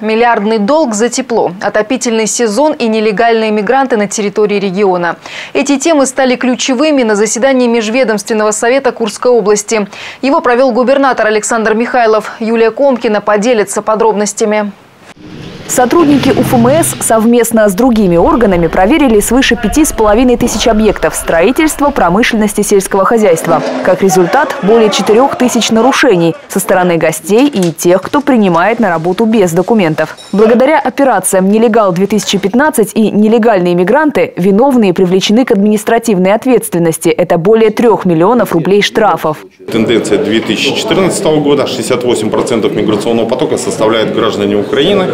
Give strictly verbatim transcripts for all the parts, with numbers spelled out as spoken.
Миллиардный долг за тепло, отопительный сезон и нелегальные мигранты на территории региона. Эти темы стали ключевыми на заседании Межведомственного совета Курской области. Его провел губернатор Александр Михайлов. Юлия Комкина поделится подробностями. Сотрудники У Эф Эм Эс совместно с другими органами проверили свыше пяти с половиной тысяч объектов строительства, промышленности, сельского хозяйства. Как результат, более четырех тысяч нарушений со стороны гостей и тех, кто принимает на работу без документов. Благодаря операциям «Нелегал две тысячи пятнадцать» и «Нелегальные мигранты» виновные привлечены к административной ответственности. Это более трех миллионов рублей штрафов. Тенденция две тысячи четырнадцатого года – шестьдесят восемь процентов миграционного потока составляют граждане Украины.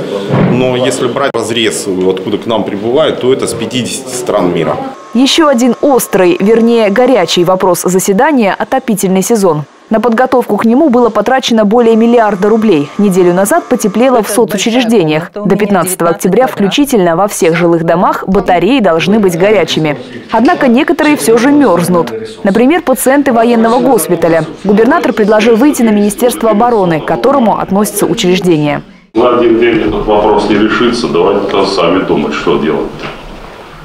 Но если брать разрез, откуда к нам прибывают, то это с пятидесяти стран мира. Еще один острый, вернее горячий вопрос заседания – отопительный сезон. На подготовку к нему было потрачено более миллиарда рублей. Неделю назад потеплело в соцучреждениях. До пятнадцатого октября включительно во всех жилых домах батареи должны быть горячими. Однако некоторые все же мерзнут. Например, пациенты военного госпиталя. Губернатор предложил выйти на Министерство обороны, к которому относится учреждение. На один день этот вопрос не решится, давайте сами думать, что делать-то.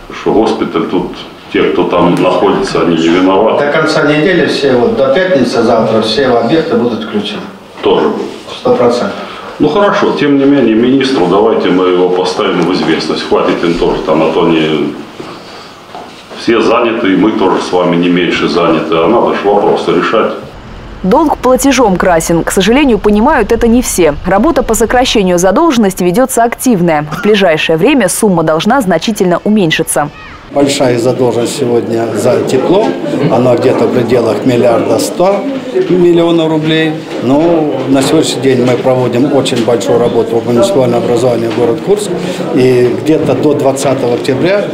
Потому что госпиталь тут, те, кто там находится, они не виноваты. До конца недели все, вот до пятницы, завтра все объекты будут включены. Тоже будут. Сто процентов. Ну хорошо, тем не менее, министру давайте мы его поставим в известность. Хватит им тоже там, а то они все заняты, и мы тоже с вами не меньше заняты. А надо же вопросы решать. Долг платежом красен. К сожалению, понимают это не все. Работа по сокращению задолженности ведется активная. В ближайшее время сумма должна значительно уменьшиться. Большая задолженность сегодня за тепло. Она где-то в пределах миллиарда ста миллионов рублей. Но на сегодняшний день мы проводим очень большую работу по муниципальному образованию город Курск. И где-то до двадцатого октября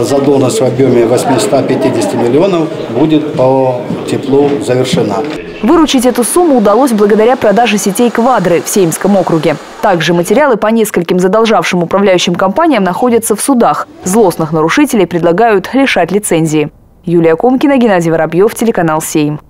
задолженность в объеме восьмисот пятидесяти миллионов будет по теплу завершена. Выручить эту сумму удалось благодаря продаже сетей «Квадры» в Сеймском округе. Также материалы по нескольким задолжавшим управляющим компаниям находятся в судах. Злостных нарушителей предлагают лишать лицензии. Юлия Комкина, Геннадий Воробьев, телеканал «Сейм».